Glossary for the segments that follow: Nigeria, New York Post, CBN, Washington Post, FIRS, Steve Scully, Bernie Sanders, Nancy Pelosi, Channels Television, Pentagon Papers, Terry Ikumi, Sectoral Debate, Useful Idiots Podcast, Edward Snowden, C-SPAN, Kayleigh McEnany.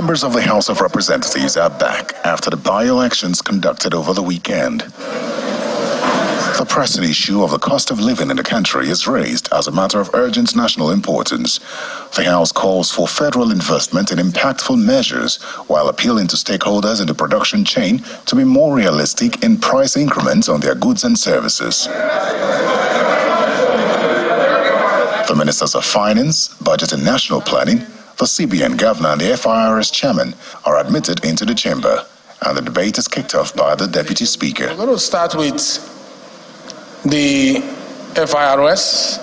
members of the House of Representatives are back after the by-elections conducted over the weekend. The pressing issue of the cost of living in the country is raised as a matter of urgent national importance. The House calls for federal investment in impactful measures while appealing to stakeholders in the production chain to be more realistic in price increments on their goods and services. The Ministers of Finance, Budget and National Planning, the CBN Governor and the FIRS Chairman are admitted into the chamber, and the debate is kicked off by the Deputy Speaker. I'm going to start with the FIRS.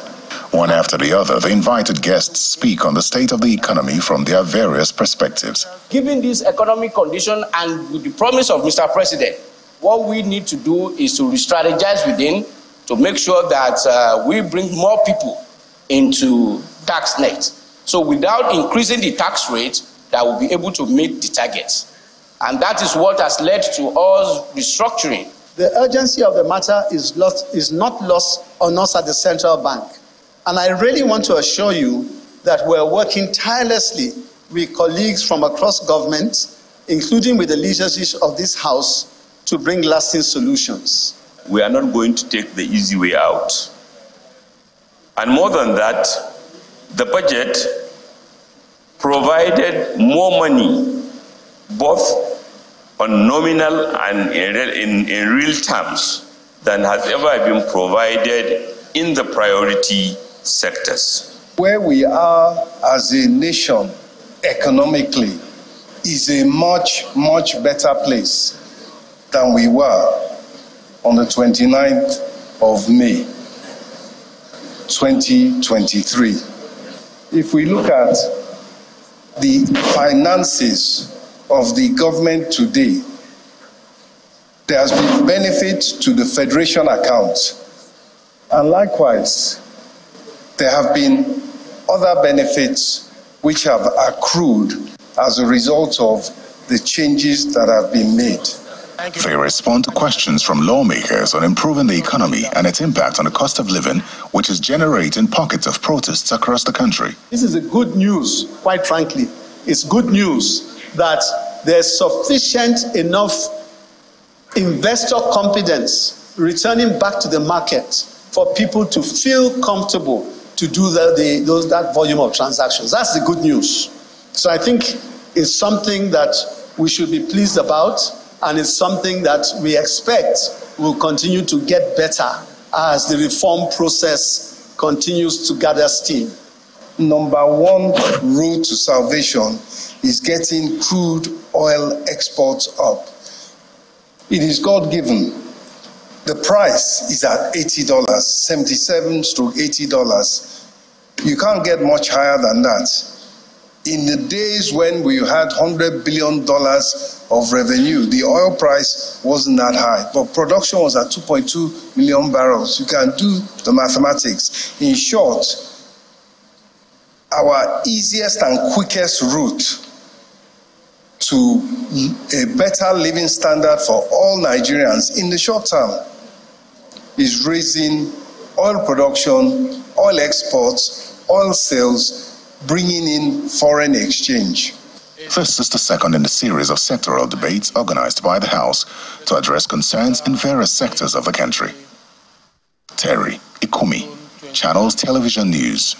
One after the other, the invited guests speak on the state of the economy from their various perspectives. Given this economic condition and with the promise of Mr. President, what we need to do is to re-strategize within to make sure that we bring more people into tax net. So without increasing the tax rate, that will be able to meet the targets. And that is what has led to us restructuring. The urgency of the matter is not lost on us at the central bank. And I really want to assure you that we're working tirelessly with colleagues from across government, including with the leadership of this House, to bring lasting solutions. We are not going to take the easy way out. And more than that, the budget provided more money, both on nominal and in real terms than has ever been provided in the priority sectors. Where we are as a nation economically is a much, much better place than we were on the 29th of May, 2023. If we look at the finances of the government today, there has been benefit to the Federation account. And likewise, there have been other benefits which have accrued as a result of the changes that have been made. They respond to questions from lawmakers on improving the economy and its impact on the cost of living, which is generating pockets of protests across the country. This is a good news, quite frankly. It's good news that there's sufficient enough investor confidence returning back to the market for people to feel comfortable to do that volume of transactions. That's the good news. So I think it's something that we should be pleased about, and it's something that we expect will continue to get better as the reform process continues to gather steam. Number one road to salvation is getting crude oil exports up. It is God-given. The price is at $80, $77 to $80. You can't get much higher than that. In the days when we had $100 billion of revenue, the oil price wasn't that high, but production was at 2.2 million barrels. You can do the mathematics. In short, our easiest and quickest route to a better living standard for all Nigerians in the short term is raising oil production, oil exports, oil sales, bringing in foreign exchange. This is the second in the series of sectoral debates organized by the House to address concerns in various sectors of the country. Terry Ikumi, Channels Television News.